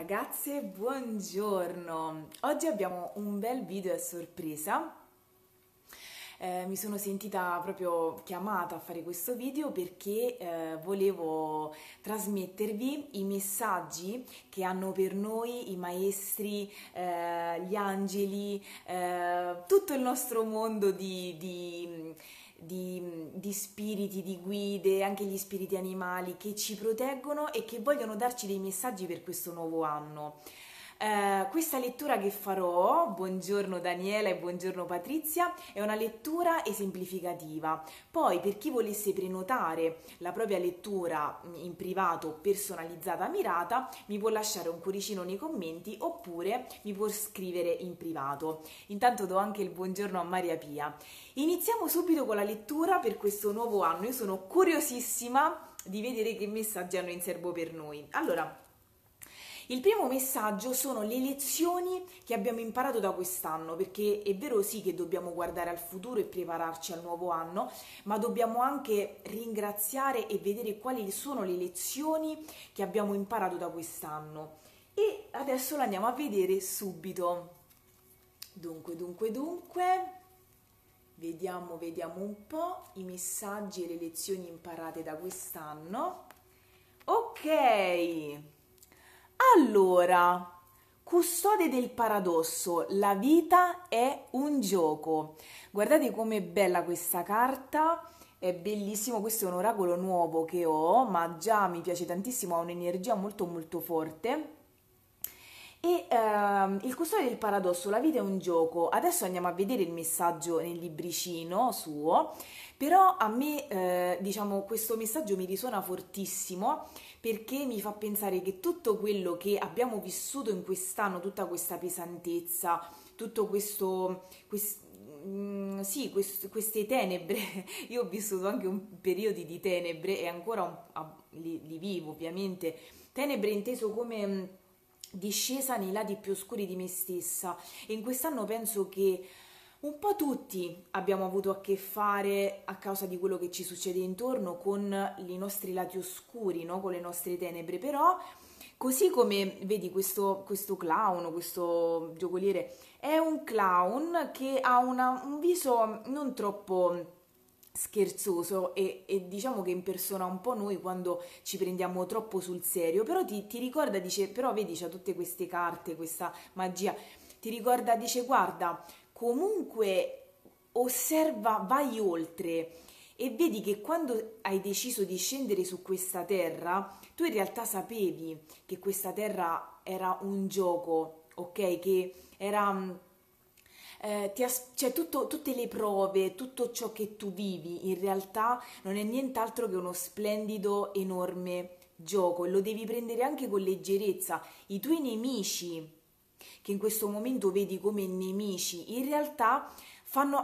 ragazze, buongiorno! Oggi abbiamo un bel video a sorpresa. Mi sono sentita proprio chiamata a fare questo video perché volevo trasmettervi i messaggi che hanno per noi i maestri, gli angeli, tutto il nostro mondo di spiriti, di guide, anche gli spiriti animali che ci proteggono e che vogliono darci dei messaggi per questo nuovo anno. Questa lettura che farò, buongiorno Daniela e buongiorno Patrizia, è una lettura esemplificativa. Poi per chi volesse prenotare la propria lettura in privato, personalizzata, mirata, mi può lasciare un cuoricino nei commenti oppure mi può scrivere in privato. Intanto do anche il buongiorno a Maria Pia. Iniziamo subito con la lettura per questo nuovo anno. Io sono curiosissima di vedere che messaggi hanno in serbo per noi. Allora, il primo messaggio sono le lezioni che abbiamo imparato da quest'anno, perché è vero sì che dobbiamo guardare al futuro e prepararci al nuovo anno, ma dobbiamo anche ringraziare e vedere quali sono le lezioni che abbiamo imparato da quest'anno. E adesso le andiamo a vedere subito. Dunque, vediamo un po' i messaggi e le lezioni imparate da quest'anno. Ok! Allora, custode del paradosso, la vita è un gioco. Guardate com'è bella questa carta, è bellissimo, questo è un oracolo nuovo che ho, ma già mi piace tantissimo, ha un'energia molto forte. E il custode del paradosso, la vita è un gioco. Adesso andiamo a vedere il messaggio nel libricino suo, però a me diciamo questo messaggio mi risuona fortissimo perché mi fa pensare che tutto quello che abbiamo vissuto in quest'anno, tutta questa pesantezza, tutto questo queste tenebre, io ho vissuto anche un periodo di tenebre e ancora li vivo ovviamente, tenebre inteso come discesa nei lati più oscuri di me stessa, e in quest'anno penso che un po' tutti abbiamo avuto a che fare, a causa di quello che ci succede intorno, con i nostri lati oscuri, no? Con le nostre tenebre. Però così come vedi questo clown, questo giocoliere, è un clown che ha un viso non troppo scherzoso e diciamo che impersona un po' noi quando ci prendiamo troppo sul serio, però ti ricorda, dice, però vedi c'ha tutte queste carte, questa magia, ti ricorda, dice guarda, comunque osserva, vai oltre e vedi che quando hai deciso di scendere su questa terra, tu in realtà sapevi che questa terra era un gioco, ok? Che era... cioè tutte le prove, tutto ciò che tu vivi in realtà non è nient'altro che uno splendido, enorme gioco, e lo devi prendere anche con leggerezza. I tuoi nemici, che in questo momento vedi come nemici, in realtà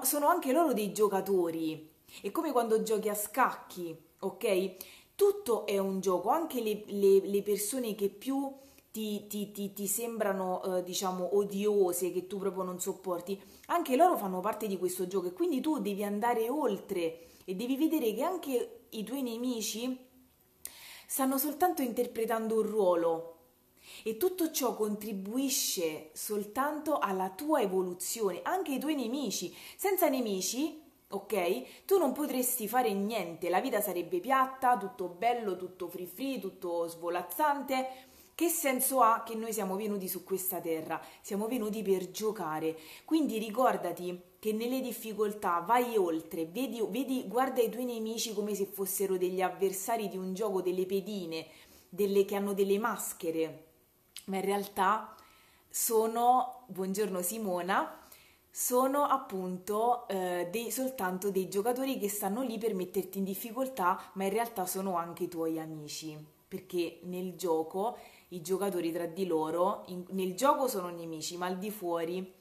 sono anche loro dei giocatori. È come quando giochi a scacchi, ok? Tutto è un gioco, anche le persone che più ti sembrano diciamo odiose, che tu proprio non sopporti, anche loro fanno parte di questo gioco, e quindi tu devi andare oltre e devi vedere che anche i tuoi nemici stanno soltanto interpretando un ruolo, e tutto ciò contribuisce soltanto alla tua evoluzione, anche i tuoi nemici. Senza nemici, ok, tu non potresti fare niente, la vita sarebbe piatta, tutto bello, tutto free free, tutto svolazzante. Che senso ha che noi siamo venuti su questa terra? Siamo venuti per giocare. Quindi ricordati che nelle difficoltà vai oltre, guarda i tuoi nemici come se fossero degli avversari di un gioco, delle pedine, che hanno delle maschere. Ma in realtà sono, buongiorno Simona, sono appunto soltanto dei giocatori che stanno lì per metterti in difficoltà, ma in realtà sono anche i tuoi amici. Perché nel gioco i giocatori tra di loro, nel gioco sono nemici, ma al di fuori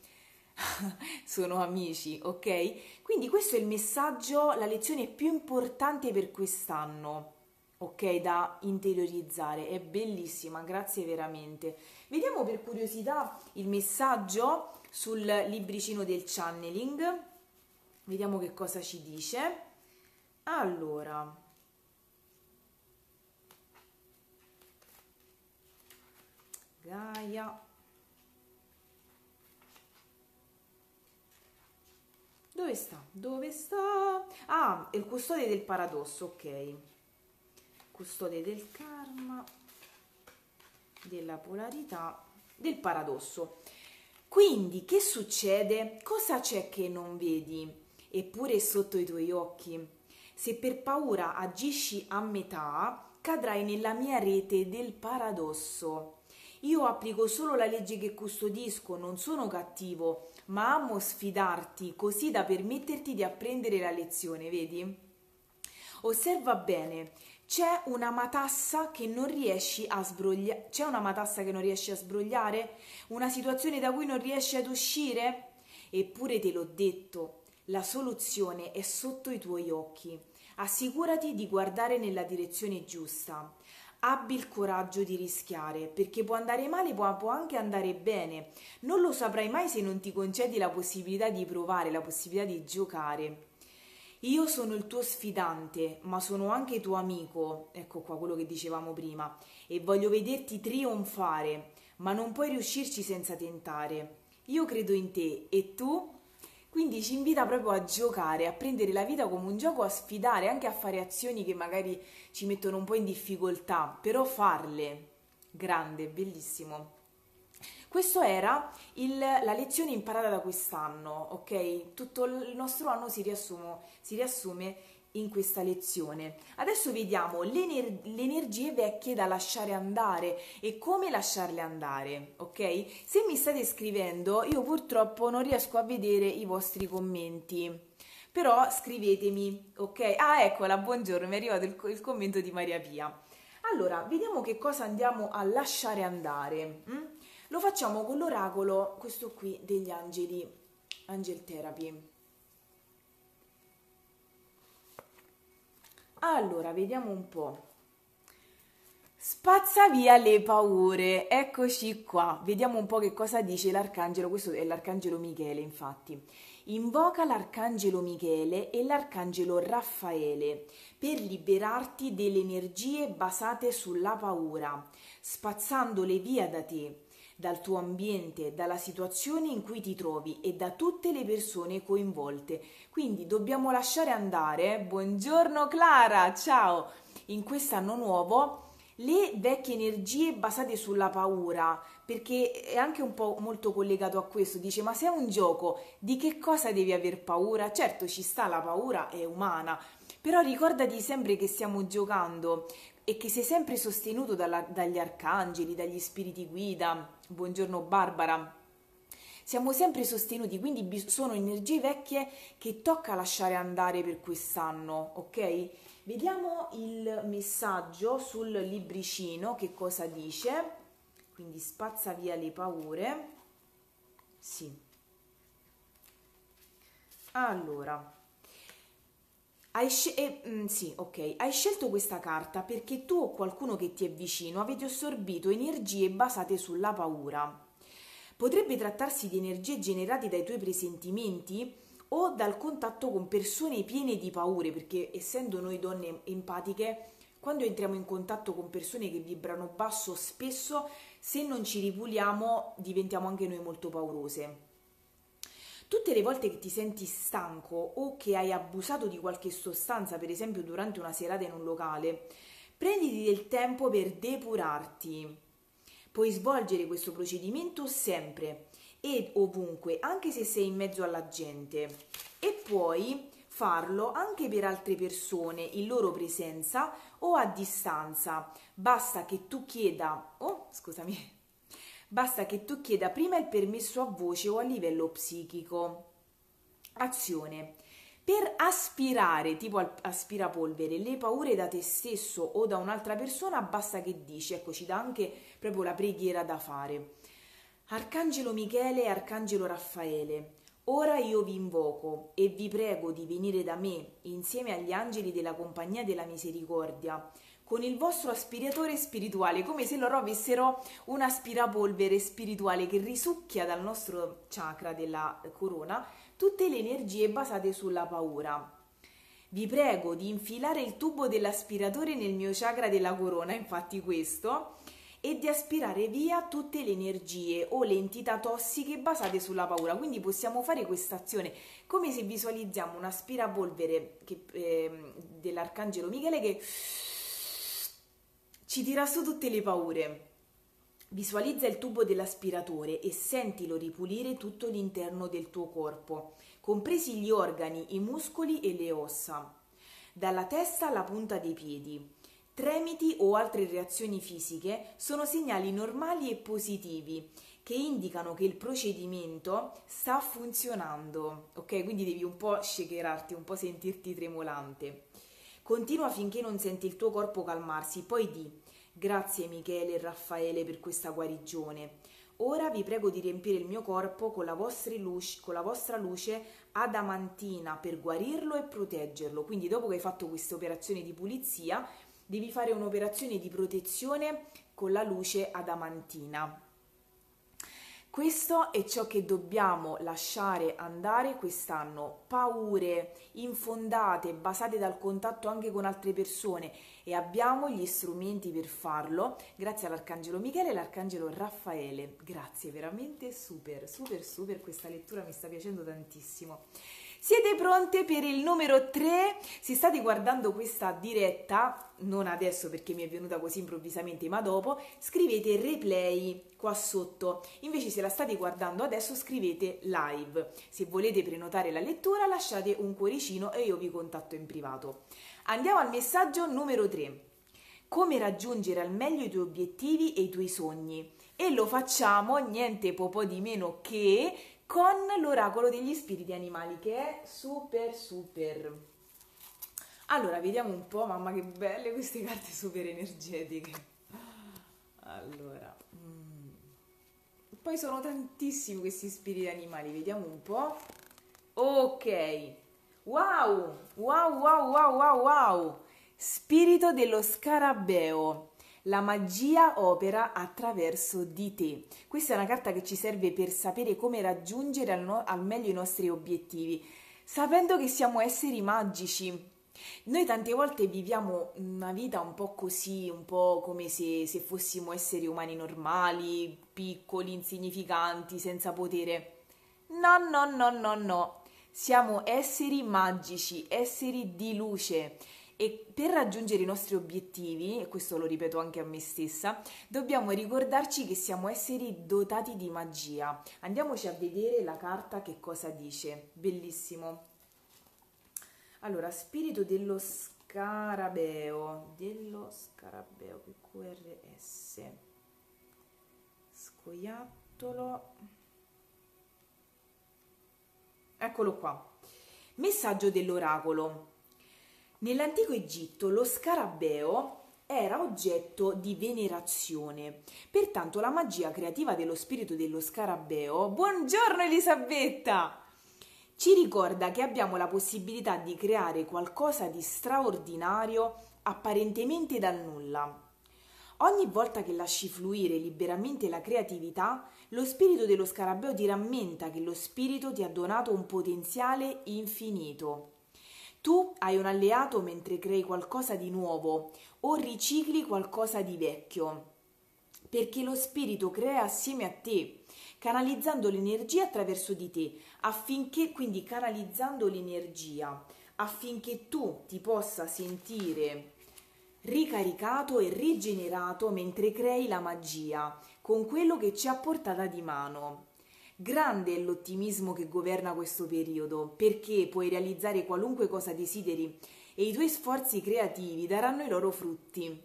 sono amici, ok? Quindi questo è il messaggio, la lezione più importante per quest'anno, ok? Da interiorizzare, è bellissima, grazie veramente. Vediamo per curiosità il messaggio sul libricino del channeling, vediamo che cosa ci dice. Allora... Gaia, dove sta? Dove sta? Ah, è il custode del paradosso, ok, custode del karma, della polarità, del paradosso. Quindi che succede? Cosa c'è che non vedi eppure è sotto i tuoi occhi? Se per paura agisci a metà, cadrai nella mia rete del paradosso. Io applico solo la legge che custodisco, non sono cattivo, ma amo sfidarti così da permetterti di apprendere la lezione, vedi? Osserva bene, c'è una matassa che non riesci a sbrogliare, c'è una matassa che non riesci a sbrogliare? Una situazione da cui non riesci ad uscire? Eppure te l'ho detto, la soluzione è sotto i tuoi occhi. Assicurati di guardare nella direzione giusta. Abbi il coraggio di rischiare, perché può andare male, può anche andare bene. Non lo saprai mai se non ti concedi la possibilità di provare, la possibilità di giocare. Io sono il tuo sfidante, ma sono anche tuo amico, ecco qua quello che dicevamo prima, e voglio vederti trionfare, ma non puoi riuscirci senza tentare. Io credo in te, e tu? Quindi ci invita proprio a giocare, a prendere la vita come un gioco, a sfidare, anche a fare azioni che magari ci mettono un po' in difficoltà, però farle. Grande, bellissimo. Questa era la lezione imparata da quest'anno, ok? Tutto il nostro anno si riassume in questa lezione. Adesso vediamo le energie vecchie da lasciare andare e come lasciarle andare, ok? Se mi state scrivendo, io purtroppo non riesco a vedere i vostri commenti, però scrivetemi, ok? Ah, eccola, buongiorno, mi è arrivato il commento di Maria Pia. Allora, vediamo che cosa andiamo a lasciare andare. Lo facciamo con l'oracolo, questo qui, degli angeli, Angel Therapy. Allora, vediamo un po'. Spazza via le paure, eccoci qua. Vediamo un po' che cosa dice l'arcangelo, questo è l'arcangelo Michele, infatti. Invoca l'arcangelo Michele e l'arcangelo Raffaele per liberarti delle energie basate sulla paura, spazzandole via da te, dal tuo ambiente, dalla situazione in cui ti trovi e da tutte le persone coinvolte. Quindi dobbiamo lasciare andare, buongiorno Clara, ciao, in quest'anno nuovo le vecchie energie basate sulla paura, perché è anche un po' molto collegato a questo, dice ma se è un gioco di che cosa devi aver paura? Certo ci sta, la paura è umana, però ricordati sempre che stiamo giocando e che sei sempre sostenuto dagli arcangeli, dagli spiriti guida. Buongiorno Barbara. Siamo sempre sostenuti, quindi sono energie vecchie che tocca lasciare andare per quest'anno, ok? Vediamo il messaggio sul libricino, che cosa dice. Quindi spazza via le paure. Sì. Allora. Hai scelto questa carta perché tu o qualcuno che ti è vicino avete assorbito energie basate sulla paura. Potrebbe trattarsi di energie generate dai tuoi presentimenti o dal contatto con persone piene di paure, perché essendo noi donne empatiche, quando entriamo in contatto con persone che vibrano basso, spesso se non ci ripuliamo diventiamo anche noi molto paurose. Tutte le volte che ti senti stanco o che hai abusato di qualche sostanza, per esempio durante una serata in un locale, prenditi del tempo per depurarti. Puoi svolgere questo procedimento sempre e ovunque, anche se sei in mezzo alla gente, e puoi farlo anche per altre persone, in loro presenza o a distanza. Basta che tu chieda prima il permesso a voce o a livello psichico. Azione. Per aspirare, tipo aspirapolvere, le paure da te stesso o da un'altra persona, basta che dici, ecco, ci dà anche proprio la preghiera da fare. Arcangelo Michele e Arcangelo Raffaele, ora io vi invoco e vi prego di venire da me, insieme agli angeli della Compagnia della Misericordia, con il vostro aspiratore spirituale, come se loro avessero un aspirapolvere spirituale che risucchia dal nostro chakra della corona tutte le energie basate sulla paura. Vi prego di infilare il tubo dell'aspiratore nel mio chakra della corona, infatti questo, e di aspirare via tutte le energie o le entità tossiche basate sulla paura. Quindi possiamo fare questa azione come se visualizziamo un aspirapolvere dell'Arcangelo Michele che ci tira su tutte le paure. Visualizza il tubo dell'aspiratore e sentilo ripulire tutto l'interno del tuo corpo, compresi gli organi, i muscoli e le ossa, dalla testa alla punta dei piedi. Tremiti o altre reazioni fisiche sono segnali normali e positivi che indicano che il procedimento sta funzionando, ok? Quindi devi un po' shakerarti, un po' sentirti tremolante. Continua finché non senti il tuo corpo calmarsi, poi di: grazie Michele e Raffaele per questa guarigione. Ora vi prego di riempire il mio corpo con la vostra luce adamantina per guarirlo e proteggerlo. Quindi dopo che hai fatto questa operazione di pulizia, devi fare un'operazione di protezione con la luce adamantina. Questo è ciò che dobbiamo lasciare andare quest'anno: paure infondate, basate dal contatto anche con altre persone, e abbiamo gli strumenti per farlo grazie all'Arcangelo Michele e all'Arcangelo Raffaele. Grazie, veramente super, super, super, questa lettura mi sta piacendo tantissimo. Siete pronte per il numero 3? Se state guardando questa diretta, non adesso perché mi è venuta così improvvisamente, ma dopo, scrivete replay qua sotto. Invece se la state guardando adesso, scrivete live. Se volete prenotare la lettura, lasciate un cuoricino e io vi contatto in privato. Andiamo al messaggio numero 3. Come raggiungere al meglio i tuoi obiettivi e i tuoi sogni. E lo facciamo niente po' di meno che con l'oracolo degli spiriti animali, che è super super. Allora vediamo un po', mamma che belle queste carte super energetiche. Allora, poi sono tantissimi questi spiriti animali, vediamo un po'. Ok, wow, wow, wow, wow, wow, wow. Spirito dello scarabeo. La magia opera attraverso di te. Questa è una carta che ci serve per sapere come raggiungere al meglio i nostri obiettivi, sapendo che siamo esseri magici. Noi tante volte viviamo una vita un po' così, un po' come se fossimo esseri umani normali, piccoli, insignificanti, senza potere. No, no, no, no, no. Siamo esseri magici, esseri di luce. E per raggiungere i nostri obiettivi, e questo lo ripeto anche a me stessa, dobbiamo ricordarci che siamo esseri dotati di magia. Andiamoci a vedere la carta che cosa dice. Bellissimo. Allora, spirito dello scarabeo. Dello scarabeo, PQRS. Scoiattolo. Eccolo qua. Messaggio dell'oracolo. Nell'antico Egitto lo scarabeo era oggetto di venerazione, pertanto la magia creativa dello spirito dello scarabeo, buongiorno Elisabetta, ci ricorda che abbiamo la possibilità di creare qualcosa di straordinario apparentemente dal nulla. Ogni volta che lasci fluire liberamente la creatività, lo spirito dello scarabeo ti rammenta che lo spirito ti ha donato un potenziale infinito. Tu hai un alleato mentre crei qualcosa di nuovo o ricicli qualcosa di vecchio, perché lo spirito crea assieme a te, canalizzando l'energia attraverso di te, affinché tu ti possa sentire ricaricato e rigenerato mentre crei la magia con quello che ci ha portata di mano. Grande è l'ottimismo che governa questo periodo, perché puoi realizzare qualunque cosa desideri e i tuoi sforzi creativi daranno i loro frutti.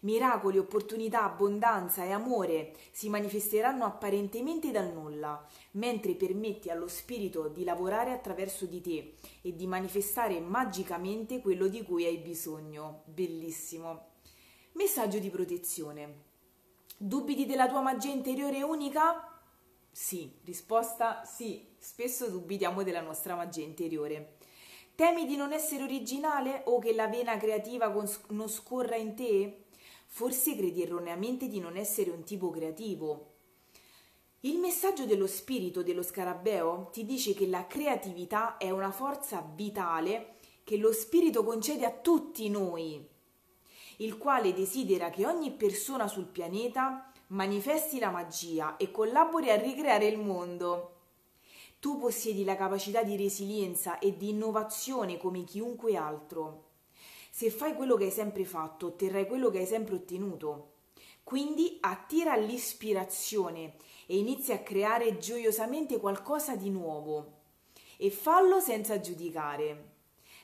Miracoli, opportunità, abbondanza e amore si manifesteranno apparentemente dal nulla, mentre permetti allo spirito di lavorare attraverso di te e di manifestare magicamente quello di cui hai bisogno. Bellissimo. Messaggio di protezione. Dubiti della tua magia interiore unica? Sì, risposta sì, spesso dubitiamo della nostra magia interiore. Temi di non essere originale o che la vena creativa non scorra in te? Forse credi erroneamente di non essere un tipo creativo. Il messaggio dello spirito dello scarabeo ti dice che la creatività è una forza vitale che lo spirito concede a tutti noi. il quale desidera che ogni persona sul pianeta manifesti la magia e collabori a ricreare il mondo. Tu possiedi la capacità di resilienza e di innovazione come chiunque altro. Se fai quello che hai sempre fatto, otterrai quello che hai sempre ottenuto. Quindi attira l'ispirazione e inizia a creare gioiosamente qualcosa di nuovo. E fallo senza giudicare.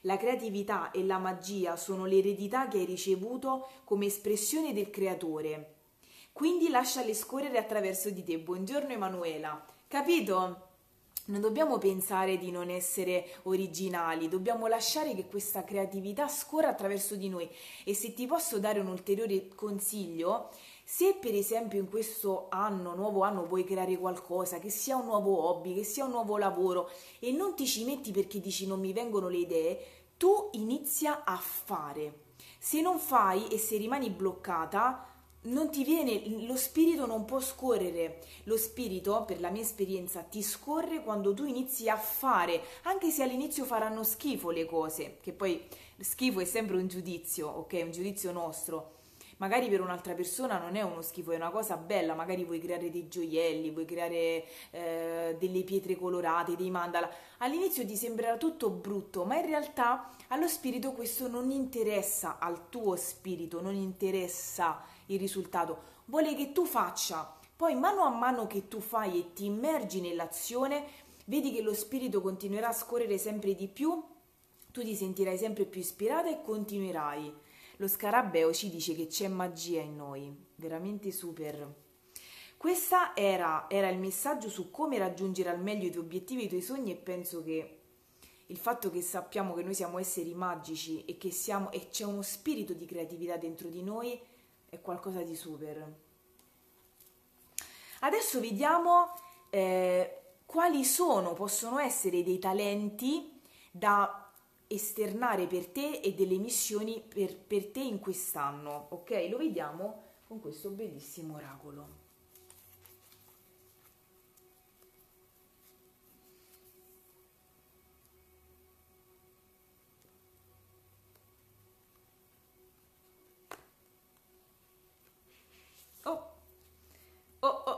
La creatività e la magia sono l'eredità che hai ricevuto come espressione del creatore. Quindi lasciale scorrere attraverso di te. Buongiorno Emanuela. Capito? Non dobbiamo pensare di non essere originali, dobbiamo lasciare che questa creatività scorra attraverso di noi. E se ti posso dare un ulteriore consiglio, se per esempio in questo anno, nuovo anno, vuoi creare qualcosa, che sia un nuovo hobby, che sia un nuovo lavoro, e non ti ci metti perché dici non mi vengono le idee, tu inizia a fare. Se non fai e se rimani bloccata, non ti viene, lo spirito non può scorrere. Lo spirito, per la mia esperienza, ti scorre quando tu inizi a fare, anche se all'inizio faranno schifo le cose, che poi schifo è sempre un giudizio, ok? Un giudizio nostro. Magari per un'altra persona non è uno schifo, è una cosa bella, magari vuoi creare dei gioielli, vuoi creare delle pietre colorate, dei mandala. All'inizio ti sembrerà tutto brutto, ma in realtà allo spirito questo non interessa, al tuo spirito non interessa il risultato, vuole che tu faccia. Poi mano a mano che tu fai e ti immergi nell'azione, vedi che lo spirito continuerà a scorrere sempre di più, tu ti sentirai sempre più ispirata e continuerai. Lo scarabeo ci dice che c'è magia in noi, veramente super. Questo era il messaggio su come raggiungere al meglio i tuoi obiettivi, i tuoi sogni, e penso che il fatto che sappiamo che noi siamo esseri magici e che c'è uno spirito di creatività dentro di noi è qualcosa di super. Adesso vediamo quali possono essere dei talenti da esternare per te e delle missioni per te in quest'anno, ok? Lo vediamo con questo bellissimo oracolo.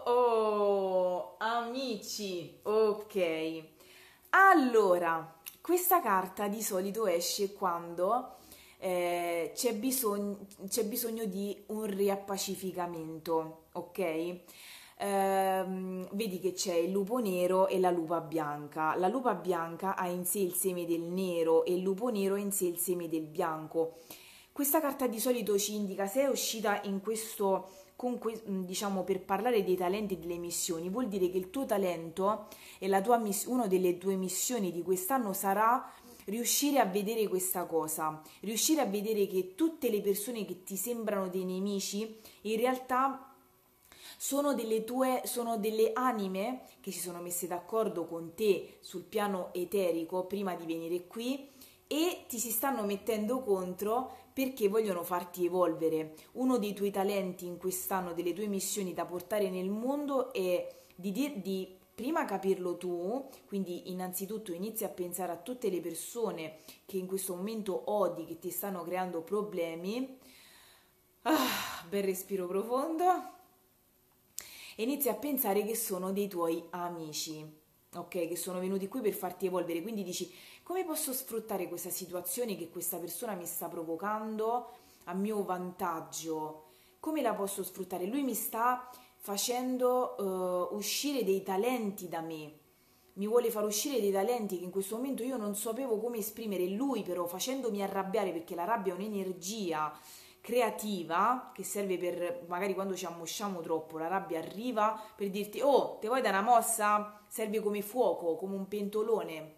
Oh, amici, ok. Allora, questa carta di solito esce quando c'è bisogno di un riappacificamento, ok? Vedi che c'è il lupo nero e la lupa bianca. La lupa bianca ha in sé il seme del nero e il lupo nero ha in sé il seme del bianco. Questa carta di solito ci indica, se è uscita in questo, diciamo, per parlare dei talenti e delle missioni, vuol dire che il tuo talento e la tua una delle tue missioni di quest'anno sarà riuscire a vedere questa cosa, riuscire a vedere che tutte le persone che ti sembrano dei nemici in realtà sono delle anime che si sono messe d'accordo con te sul piano eterico prima di venire qui e ti si stanno mettendo contro perché vogliono farti evolvere. Uno dei tuoi talenti in quest'anno, delle tue missioni da portare nel mondo, è di prima capirlo tu, quindi innanzitutto inizi a pensare a tutte le persone che in questo momento odi, che ti stanno creando problemi. Bel respiro profondo. E inizi a pensare che sono dei tuoi amici, ok, che sono venuti qui per farti evolvere. Quindi dici: come posso sfruttare questa situazione che questa persona mi sta provocando a mio vantaggio? Come la posso sfruttare? Lui mi sta facendo uscire dei talenti da me, mi vuole far uscire dei talenti che in questo momento io non sapevo come esprimere. Lui però, facendomi arrabbiare, perché la rabbia è un'energia creativa che serve per, magari quando ci ammosciamo troppo, la rabbia arriva per dirti: oh, te vuoi dare una mossa? Serve come fuoco, come un pentolone.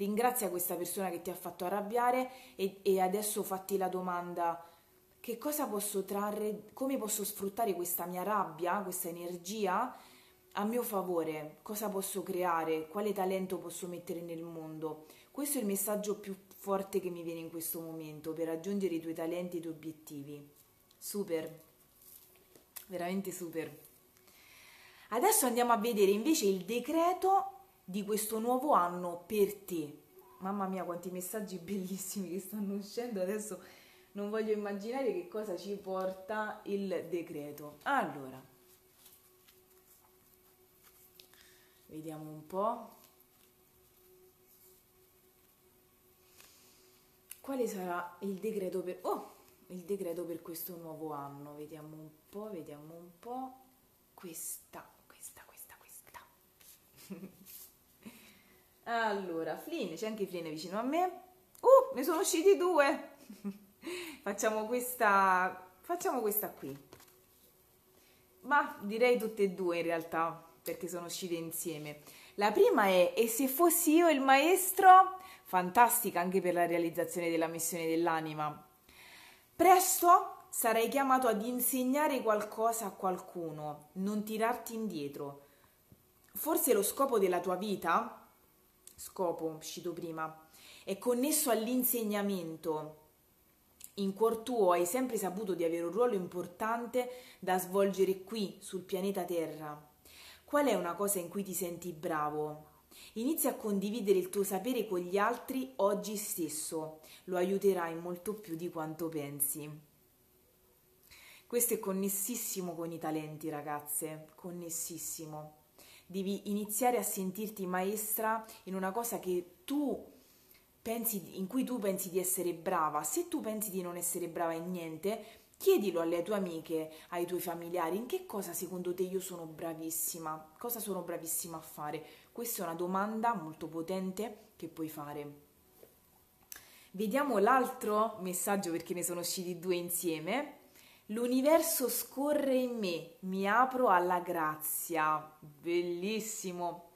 Ringrazia questa persona che ti ha fatto arrabbiare e adesso fatti la domanda: che cosa posso trarre, come posso sfruttare questa mia rabbia, questa energia a mio favore? Cosa posso creare? Quale talento posso mettere nel mondo? Questo è il messaggio più forte che mi viene in questo momento per raggiungere i tuoi talenti e i tuoi obiettivi. Super, veramente super. Adesso andiamo a vedere invece il decreto di questo nuovo anno per te. Mamma mia, quanti messaggi bellissimi che stanno uscendo adesso. non voglio immaginare che cosa ci porta il decreto. Allora, vediamo un po'. Quale sarà il decreto per... Oh, il decreto per questo nuovo anno. Vediamo un po', vediamo un po'. Questa. Allora, Flynn, c'è anche Flynn vicino a me. Ne sono usciti due. Facciamo questa qui. Ma direi tutte e due in realtà, perché sono uscite insieme. La prima è: e se fossi io il maestro? Fantastica anche per la realizzazione della missione dell'anima. Presto sarai chiamato ad insegnare qualcosa a qualcuno, non tirarti indietro. Forse lo scopo della tua vita, scopo uscito prima, è connesso all'insegnamento. In cuor tuo hai sempre saputo di avere un ruolo importante da svolgere qui, sul pianeta Terra. Qual è una cosa in cui ti senti bravo? Inizia a condividere il tuo sapere con gli altri oggi stesso, lo aiuterai molto più di quanto pensi. Questo è connessissimo con i talenti, ragazze, connessissimo. Devi iniziare a sentirti maestra in una cosa che tu pensi, in cui tu pensi di essere brava. Se tu pensi di non essere brava in niente, chiedilo alle tue amiche, ai tuoi familiari: in che cosa secondo te io sono bravissima? Cosa sono bravissima a fare? Questa è una domanda molto potente che puoi fare. Vediamo l'altro messaggio, perché ne sono usciti due insieme. L'universo scorre in me, mi apro alla grazia. Bellissimo!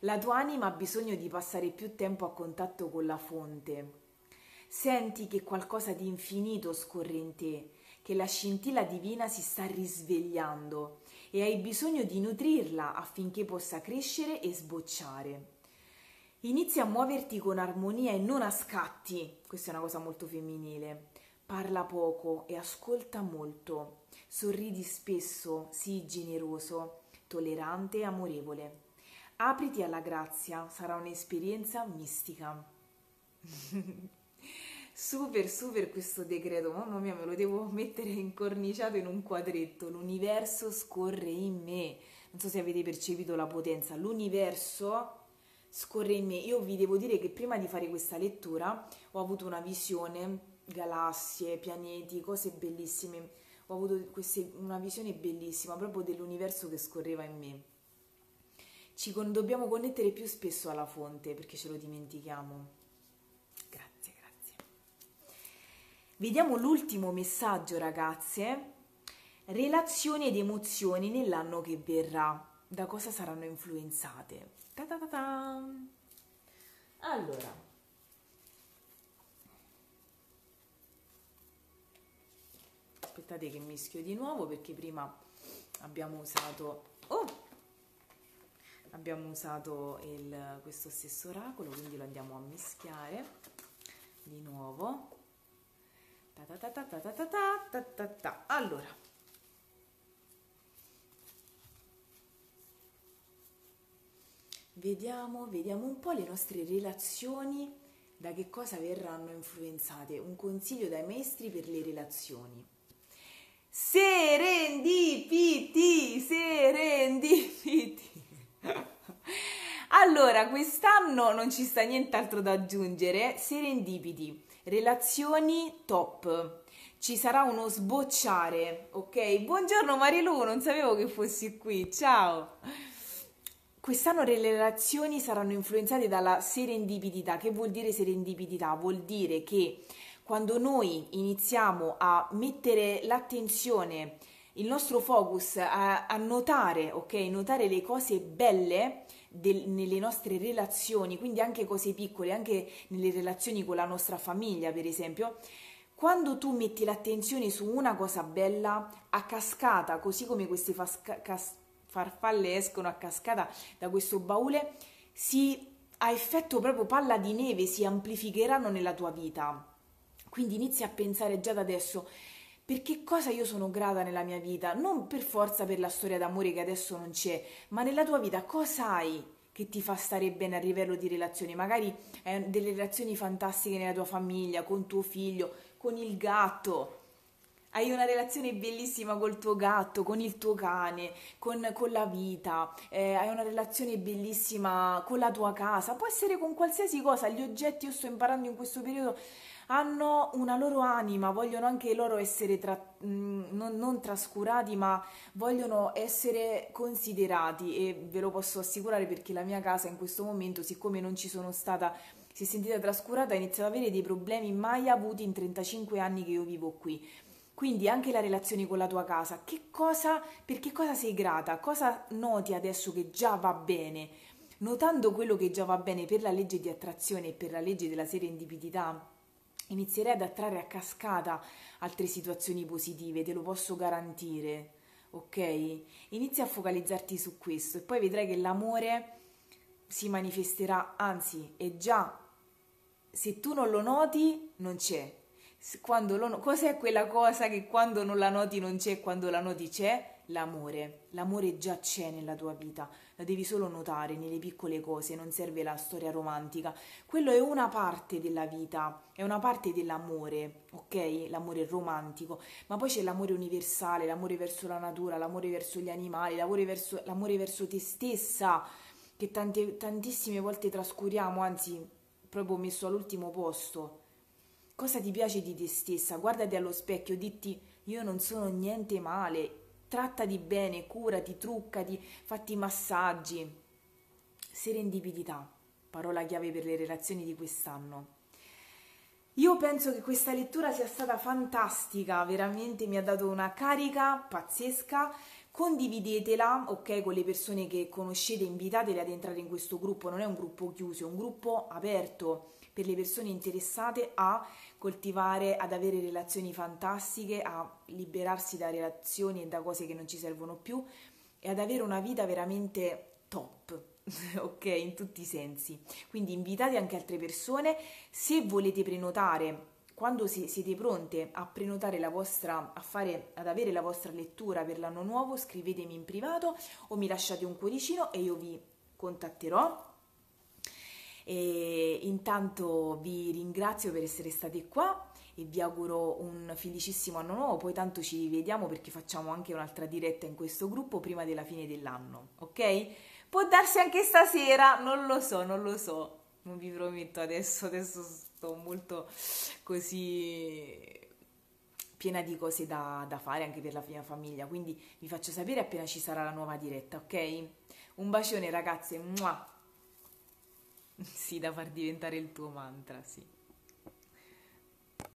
La tua anima ha bisogno di passare più tempo a contatto con la fonte. Senti che qualcosa di infinito scorre in te, che la scintilla divina si sta risvegliando e hai bisogno di nutrirla affinché possa crescere e sbocciare. Inizia a muoverti con armonia e non a scatti. Questa è una cosa molto femminile. Parla poco e ascolta molto. Sorridi spesso, sii generoso, tollerante e amorevole. Apriti alla grazia, sarà un'esperienza mistica. Super, super questo decreto, mamma mia, me lo devo mettere incorniciato in un quadretto. L'universo scorre in me. Non so se avete percepito la potenza. L'universo scorre in me. Io vi devo dire che prima di fare questa lettura ho avuto una visione, galassie, pianeti, cose bellissime. Ho avuto una visione bellissima proprio dell'universo che scorreva in me. Ci dobbiamo connettere più spesso alla fonte, perché ce lo dimentichiamo. Vediamo l'ultimo messaggio, ragazze. Relazioni ed emozioni nell'anno che verrà. Da cosa saranno influenzate? Ta-ta-ta-ta. Allora, aspettate che mischio di nuovo, perché prima abbiamo usato... Abbiamo usato questo stesso oracolo, quindi lo andiamo a mischiare di nuovo. Allora, vediamo un po' le nostre relazioni, da che cosa verranno influenzate. Un consiglio dai maestri per le relazioni: serendipiti. Allora, quest'anno non ci sta nient'altro da aggiungere. Serendipiti, relazioni top, ci sarà uno sbocciare, ok? Buongiorno Marilu, non sapevo che fossi qui, ciao! Quest'anno le relazioni saranno influenzate dalla serendipità. Che vuol dire serendipità? Vuol dire che quando noi iniziamo a mettere l'attenzione, il nostro focus a notare, ok? Notare le cose belle nelle nostre relazioni, quindi anche cose piccole, anche nelle relazioni con la nostra famiglia, per esempio. Quando tu metti l'attenzione su una cosa bella, a cascata, così come queste farfalle escono a cascata da questo baule, si ha effetto proprio palla di neve, si amplificheranno nella tua vita. Quindi inizia a pensare già da adesso: per che cosa io sono grata nella mia vita? Non per forza per la storia d'amore che adesso non c'è, ma nella tua vita cosa hai che ti fa stare bene a livello di relazioni? Magari delle relazioni fantastiche nella tua famiglia, con tuo figlio, con il gatto, hai una relazione bellissima col tuo gatto, con il tuo cane, con la vita, hai una relazione bellissima con la tua casa, può essere con qualsiasi cosa. Gli oggetti, io sto imparando in questo periodo, hanno una loro anima, vogliono anche loro essere non trascurati, ma vogliono essere considerati, e ve lo posso assicurare perché la mia casa in questo momento, siccome non ci sono stata, si è sentita trascurata, ha iniziato ad avere dei problemi mai avuti in 35 anni che io vivo qui. Quindi anche la relazione con la tua casa, per che cosa sei grata, cosa noti adesso che già va bene, notando quello che già va bene per la legge di attrazione e per la legge della serendipità, inizierai ad attrarre a cascata altre situazioni positive, te lo posso garantire, ok? Inizia a focalizzarti su questo e poi vedrai che l'amore si manifesterà, anzi è già, se tu non lo noti non c'è. Cos'è quella cosa che quando non la noti non c'è, quando la noti c'è? L'amore. L'amore già c'è nella tua vita, la devi solo notare nelle piccole cose, non serve la storia romantica. Quello è una parte della vita, è una parte dell'amore, ok? L'amore romantico, ma poi c'è l'amore universale, l'amore verso la natura, l'amore verso gli animali, l'amore verso te stessa, che tantissime volte trascuriamo, anzi proprio messo all'ultimo posto. Cosa ti piace di te stessa? Guardati allo specchio, ditti: io non sono niente male, trattati bene, curati, truccati, fatti massaggi. Serendipità, parola chiave per le relazioni di quest'anno. Io penso che questa lettura sia stata fantastica, veramente mi ha dato una carica pazzesca. Condividetela, ok, con le persone che conoscete, invitatele ad entrare in questo gruppo, non è un gruppo chiuso, è un gruppo aperto per le persone interessate a coltivare, ad avere relazioni fantastiche, a liberarsi da relazioni e da cose che non ci servono più e ad avere una vita veramente top, ok, in tutti i sensi. Quindi invitate anche altre persone. Se volete prenotare, quando siete pronte a prenotare la vostra, ad avere la vostra lettura per l'anno nuovo, scrivetemi in privato o mi lasciate un cuoricino e io vi contatterò. E intanto vi ringrazio per essere stati qua e vi auguro un felicissimo anno nuovo. Poi tanto ci rivediamo perché facciamo anche un'altra diretta in questo gruppo prima della fine dell'anno, ok? Può darsi anche stasera, non lo so, non vi prometto adesso sto molto così piena di cose da fare anche per la mia famiglia, quindi vi faccio sapere appena ci sarà la nuova diretta, ok? Un bacione ragazze, mua! Sì, da far diventare il tuo mantra, sì.